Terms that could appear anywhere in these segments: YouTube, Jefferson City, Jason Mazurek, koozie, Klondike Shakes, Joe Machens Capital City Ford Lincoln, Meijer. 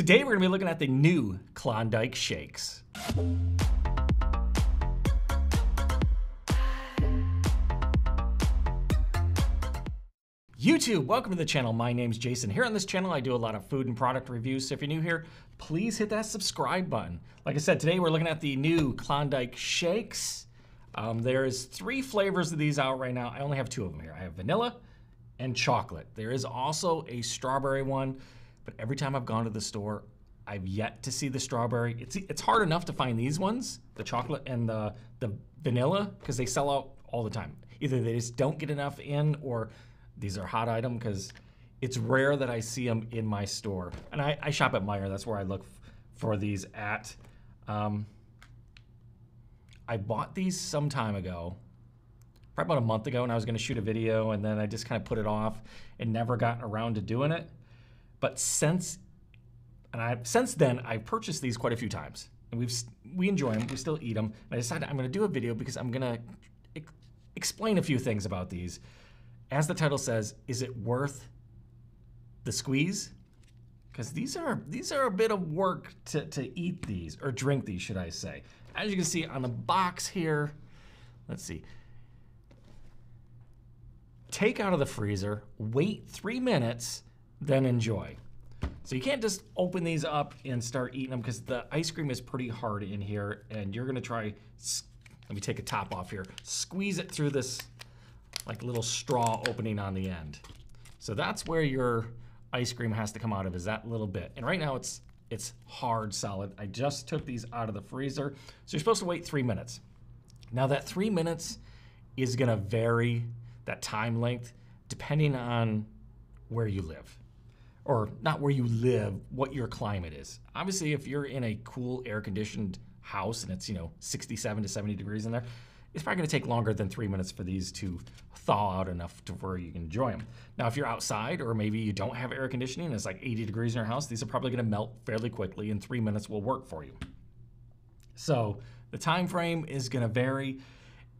Today we're gonna be looking at the new Klondike Shakes. YouTube, welcome to the channel. My name's Jason. Here on this channel, I do a lot of food and product reviews. So if you're new here, please hit that subscribe button. Like I said, today we're looking at the new Klondike Shakes. There's three flavors of these out right now. I only have two of them here. I have vanilla and chocolate. There is also a strawberry one, but every time I've gone to the store, I've yet to see the strawberry. It's hard enough to find these ones, the chocolate and the vanilla, because they sell out all the time. Either they just don't get enough in, or these are hot item because it's rare that I see them in my store. And I shop at Meijer, that's where I look for these at. I bought these some time ago, probably about a month ago, and I was gonna shoot a video, and then I just kind of put it off and never gotten around to doing it. But since then, I've purchased these quite a few times. And we enjoy them, we still eat them. And I decided I'm gonna do a video because I'm gonna explain a few things about these. As the title says, is it worth the squeeze? Because these are a bit of work to eat these, or drink these, should I say. As you can see on the box here, let's see. Take out of the freezer, wait 3 minutes, then enjoy. So you can't just open these up and start eating them because the ice cream is pretty hard in here, and you're gonna try, let me take a top off here, squeeze it through this like little straw opening on the end. So that's where your ice cream has to come out of, is that little bit. And right now it's hard solid. I just took these out of the freezer. So you're supposed to wait 3 minutes. Now that 3 minutes is gonna vary, that time length, depending on where you live. Or not where you live, what your climate is. Obviously if you're in a cool air conditioned house and it's 67 to 70 degrees in there, it's probably gonna take longer than 3 minutes for these to thaw out enough to where you can enjoy them. Now, if you're outside or maybe you don't have air conditioning and it's like 80 degrees in your house, these are probably gonna melt fairly quickly and 3 minutes will work for you. So the time frame is gonna vary,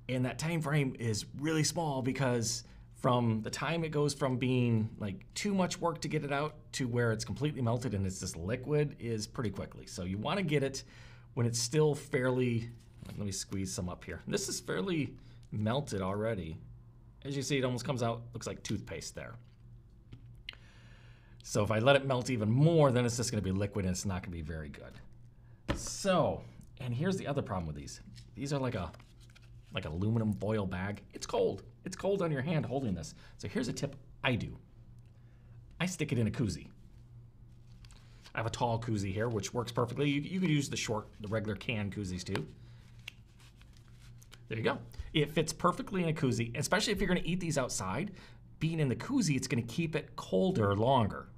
and that time frame is really small because from the time it goes from being like too much work to get it out to where it's completely melted and it's just liquid is pretty quickly. So you wanna get it when it's still fairly, let me squeeze some up here. This is fairly melted already. As you see, it almost comes out, looks like toothpaste there. So if I let it melt even more, then it's just gonna be liquid and it's not gonna be very good. So, and here's the other problem with these. These are like an aluminum foil bag. It's cold. It's cold on your hand holding this. So here's a tip I do. I stick it in a koozie. I have a tall koozie here, which works perfectly. You could use the regular can koozies too. There you go. It fits perfectly in a koozie, especially if you're gonna eat these outside. Being in the koozie, it's gonna keep it colder longer,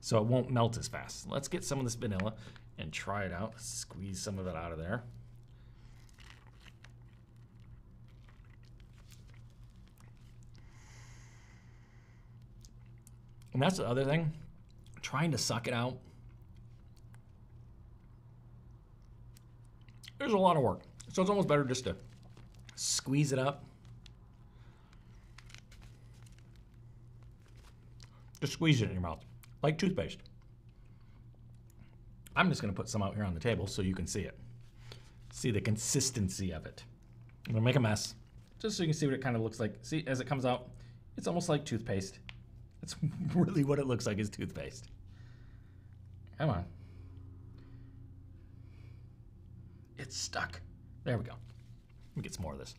so it won't melt as fast. Let's get some of this vanilla and try it out. Squeeze some of it out of there. And that's the other thing, trying to suck it out. There's a lot of work, so it's almost better just to squeeze it up. Just squeeze it in your mouth, like toothpaste. I'm just gonna put some out here on the table so you can see it. See the consistency of it. I'm gonna make a mess, just so you can see what it kind of looks like. See, as it comes out, it's almost like toothpaste. That's really what it looks like, is toothpaste. Come on. It's stuck. There we go. Let me get some more of this.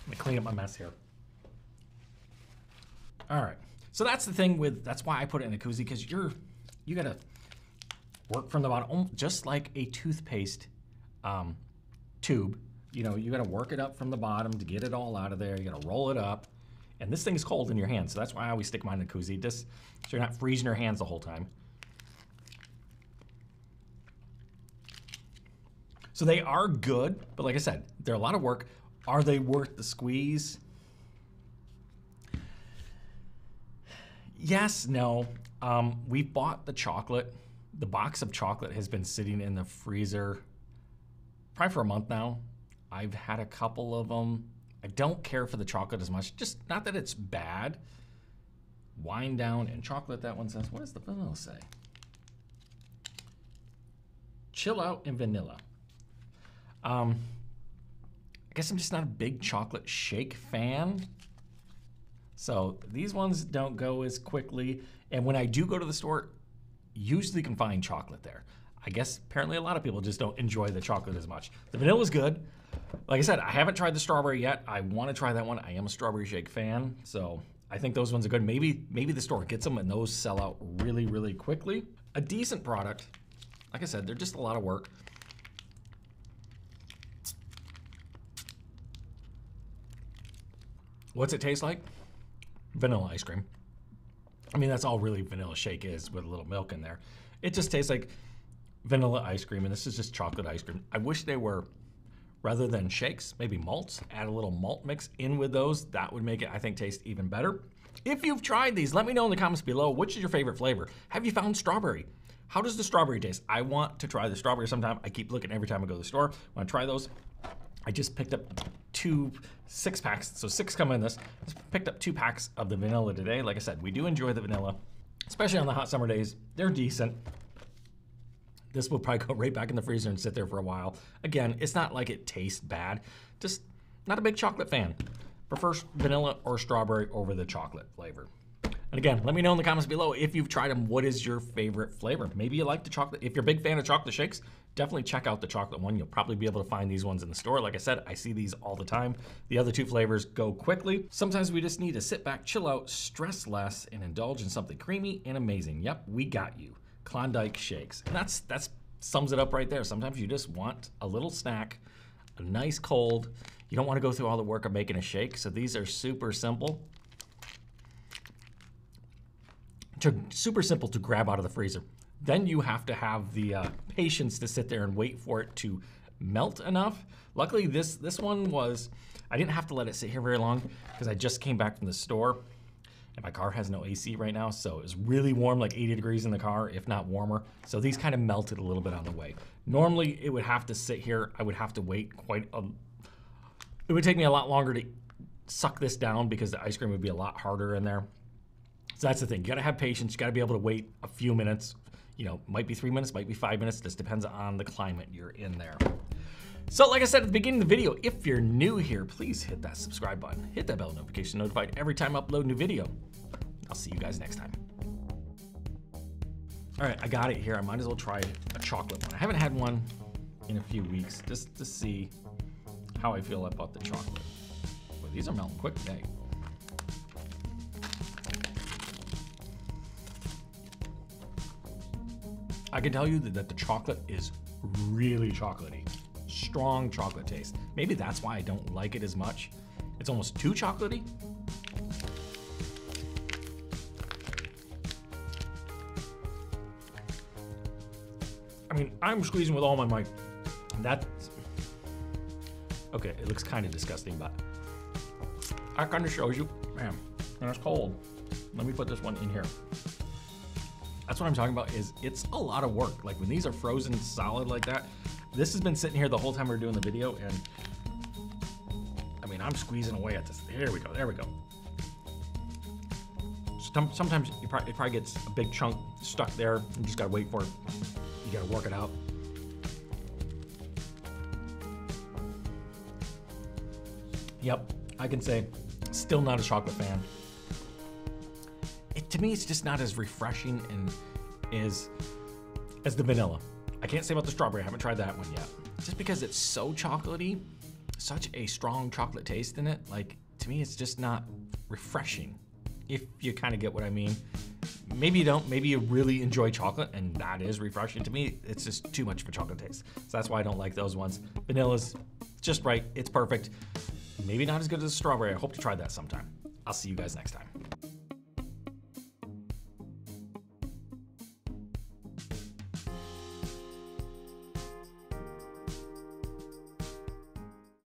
Let me clean up my mess here. All right. So that's the thing with, that's why I put it in a koozie, because you gotta work from the bottom, just like a toothpaste tube. You gotta work it up from the bottom to get it all out of there. You gotta roll it up. And this thing is cold in your hand, so that's why I always stick mine in a koozie, just so you're not freezing your hands the whole time. So they are good, but like I said, they're a lot of work. Are they worth the squeeze? Yes, no. We bought the chocolate. The box of chocolate has been sitting in the freezer probably for a month now. I've had a couple of them. I don't care for the chocolate as much. Just not that it's bad. Wine down and chocolate, that one says. What does the vanilla say? Chill out and vanilla. I guess I'm just not a big chocolate shake fan. So these ones don't go as quickly. And when I do go to the store, usually can find chocolate there. I guess apparently a lot of people just don't enjoy the chocolate as much. The vanilla is good. Like I said, I haven't tried the strawberry yet. I want to try that one. I am a strawberry shake fan, so I think those ones are good. Maybe the store gets them and those sell out really, really quickly. A decent product. Like I said, they're just a lot of work. What's it taste like? Vanilla ice cream. I mean, that's all really vanilla shake is with a little milk in there. It just tastes like vanilla ice cream, and this is just chocolate ice cream. I wish they were, rather than shakes, maybe malts, add a little malt mix in with those. That would make it, I think, taste even better. If you've tried these, let me know in the comments below, which is your favorite flavor? Have you found strawberry? How does the strawberry taste? I want to try the strawberry sometime. I keep looking every time I go to the store. I want to try those. I just picked up 2 six-packs, so 6 come in this. Just picked up 2 packs of the vanilla today. Like I said, we do enjoy the vanilla, especially on the hot summer days. They're decent. This will probably go right back in the freezer and sit there for a while. Again, it's not like it tastes bad. Just not a big chocolate fan. Prefer vanilla or strawberry over the chocolate flavor. And again, let me know in the comments below if you've tried them, what is your favorite flavor? Maybe you like the chocolate. If you're a big fan of chocolate shakes, definitely check out the chocolate one. You'll probably be able to find these ones in the store. Like I said, I see these all the time. The other 2 flavors go quickly. Sometimes we just need to sit back, chill out, stress less, and indulge in something creamy and amazing. Yep, we got you. Klondike Shakes. And that's sums it up right there. Sometimes you just want a little snack, a nice cold. You don't want to go through all the work of making a shake, so these are super simple. Super simple to grab out of the freezer. Then you have to have the patience to sit there and wait for it to melt enough. Luckily, this one was, I didn't have to let it sit here very long because I just came back from the store and my car has no AC right now, so it was really warm, like 80 degrees in the car, if not warmer. So these kind of melted a little bit on the way. Normally, it would have to sit here. I would have to wait it would take me a lot longer to suck this down because the ice cream would be a lot harder in there. So that's the thing, you gotta have patience, you gotta be able to wait a few minutes, you know, might be 3 minutes, might be 5 minutes, just depends on the climate you're in there. So like I said at the beginning of the video, if you're new here, please hit that subscribe button, hit that bell notification, notified every time I upload a new video. I'll see you guys next time. All right, I got it here, I might as well try a chocolate one. I haven't had one in a few weeks, just to see how I feel about the chocolate. Boy, these are melting quick today. I can tell you that the chocolate is really chocolatey. Strong chocolate taste. Maybe that's why I don't like it as much. It's almost too chocolatey. I mean, I'm squeezing with all my might. That's, okay, it looks kind of disgusting, but that kind of shows you, man, and it's cold. Let me put this one in here. That's what I'm talking about, is it's a lot of work. Like when these are frozen solid like that, this has been sitting here the whole time we're doing the video, and I mean, I'm squeezing away at this. Here we go, there we go. Sometimes it probably gets a big chunk stuck there. You just gotta wait for it. You gotta work it out. Yep, I can say, still not a chocolate fan. To me, it's just not as refreshing and as the vanilla. I can't say about the strawberry, I haven't tried that one yet. Just because it's so chocolatey, such a strong chocolate taste in it, like to me it's just not refreshing, if you kind of get what I mean. Maybe you don't, maybe you really enjoy chocolate and that is refreshing. To me, it's just too much of a chocolate taste. So that's why I don't like those ones. Vanilla's just right, it's perfect. Maybe not as good as the strawberry, I hope to try that sometime. I'll see you guys next time.